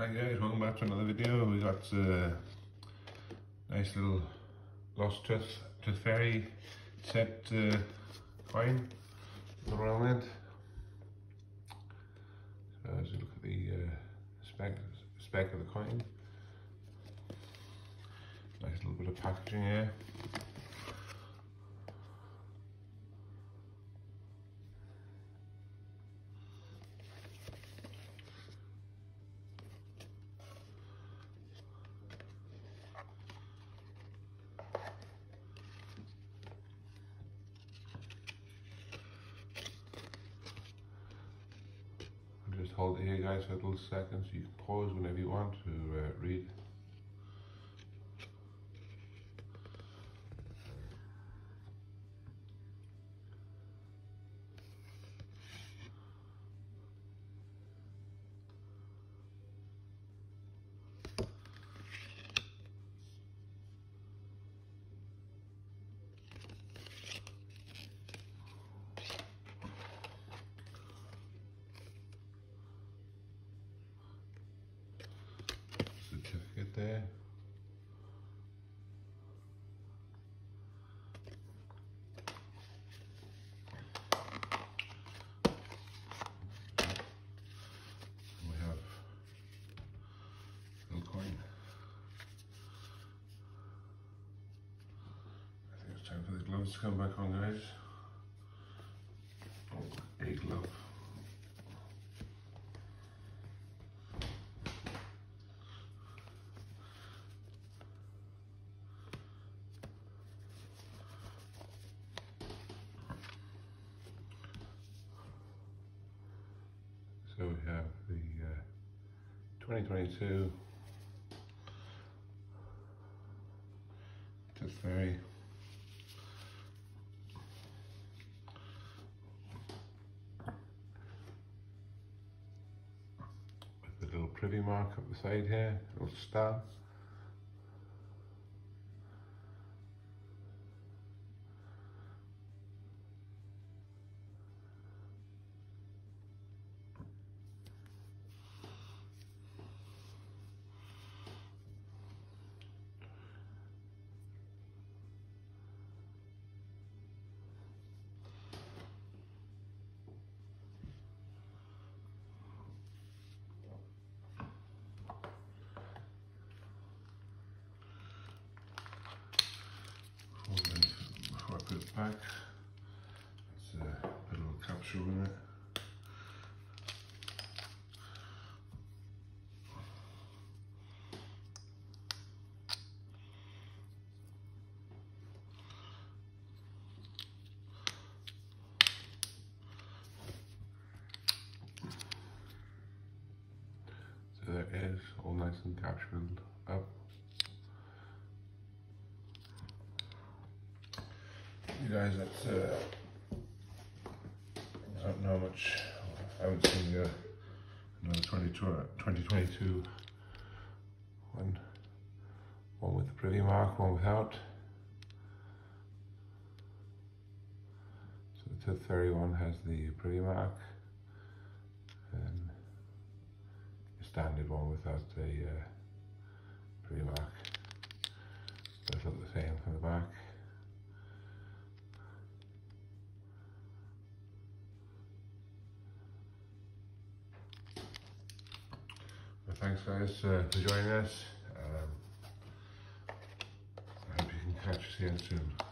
Hi guys, welcome back to another video. We got a nice little lost tooth fairy set coin from the Royal Mint. So let's look at the spec of the coin. Nice little bit of packaging here. Hold it here guys for a little second so you can pause whenever you want to read. Certificate there. We have a little coin. I think it's time for the gloves to come back on, guys. Oh, a glove. So we have the 2022 Tooth Fairy. With the little privy mark up the side here, a little star. Put it back. Let's put a little capsule in it. So that is all nice and capsuled up. You guys, that's I don't know much. I haven't seen another 2022 one with the privy mark, one without. So the Tooth Fairy one has the privy mark, and the standard one without the privy mark. Both look the same from the back. Thanks guys for joining us. I hope you can catch us again soon.